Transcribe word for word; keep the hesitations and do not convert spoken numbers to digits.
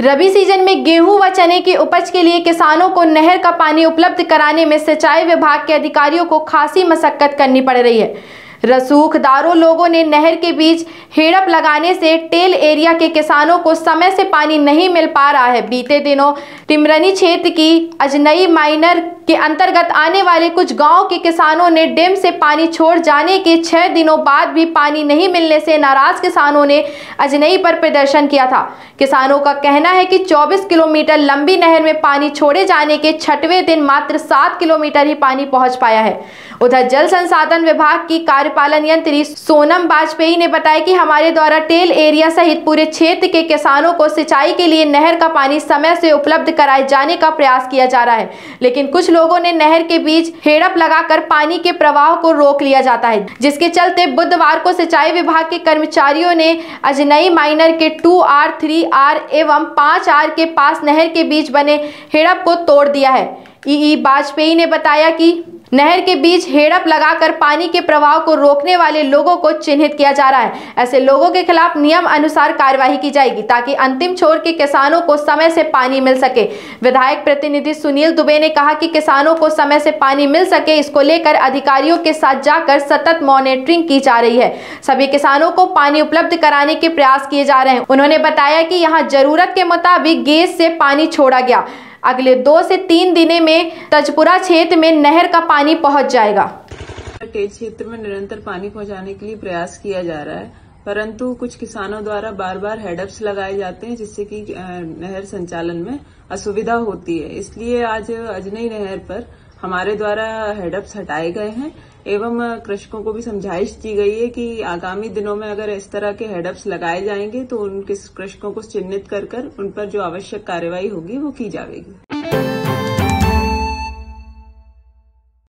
रबी season में गेहूं व चने की उपज के लिए किसानों को नहर का पानी उपलब्ध कराने में सिंचाई विभाग के अधिकारियों को खासी मशक्कत करनी पड़ रही है। रसूखदारों लोगों ने नहर के बीच हेड़प लगाने से टेल एरिया के किसानों को समय से पानी नहीं मिल पा रहा है। बीते दिनों टिमरनी क्षेत्र की अजनई माइनर के अंतर्गत आने वाले कुछ गांव के किसानों ने डैम से पानी छोड़ जाने के छह दिनों बाद भी पानी नहीं मिलने से नाराज किसानों ने अजनई पर प्रदर्शन किया था। किसानों का कहना है कि चौबीस किलोमीटर लंबी नहर में पानी छोड़े जाने के छठवें दिन मात्र सात किलोमीटर ही पानी पहुंच पाया है। उधर जल संसाधन विभाग की कार्यपालन यंत्री सोनम वाजपेयी ने बताया कि हमारे द्वारा टेल एरिया सहित पूरे क्षेत्र के किसानों को सिंचाई के लिए नहर का पानी समय से उपलब्ध कराए जाने का प्रयास किया जा रहा है, लेकिन कुछ लोगों ने नहर के बीच हेड़प लगाकर पानी के प्रवाह को रोक लिया जाता है, जिसके चलते बुधवार को सिंचाई विभाग के कर्मचारियों ने अजनई माइनर के टू आर, थ्री आर एवं फाइव आर के पास नहर के बीच बने हेड़प को तोड़ दिया है। ई ई वाजपेयी ने बताया कि नहर के बीच हेड़प लगाकर पानी के प्रवाह को रोकने वाले लोगों को चिन्हित किया जा रहा है। ऐसे लोगों के खिलाफ नियम अनुसार कार्यवाही की जाएगी ताकि अंतिम छोर के किसानों को समय से पानी मिल सके। विधायक प्रतिनिधि सुनील दुबे ने कहा कि किसानों को समय से पानी मिल सके, इसको लेकर अधिकारियों के साथ जाकर सतत मॉनिटरिंग की जा रही है। सभी किसानों को पानी उपलब्ध कराने के प्रयास किए जा रहे हैं। उन्होंने बताया कि यहाँ जरूरत के मुताबिक गेज से पानी छोड़ा गया। अगले दो से तीन दिने में तजपुरा क्षेत्र में नहर का पानी पहुंच जाएगा। टेल क्षेत्र में निरंतर पानी पहुंचाने के लिए प्रयास किया जा रहा है, परंतु कुछ किसानों द्वारा बार बार हेडअप्स लगाए जाते हैं, जिससे कि नहर संचालन में असुविधा होती है। इसलिए आज अजनई नहर पर हमारे द्वारा हेडअप्स हटाए गए हैं एवं कृषकों को भी समझाइश दी गई है कि आगामी दिनों में अगर इस तरह के हेडअप्स लगाए जाएंगे तो उनके कृषकों को चिन्हित कर कर उन पर जो आवश्यक कार्यवाही होगी वो की जाएगी।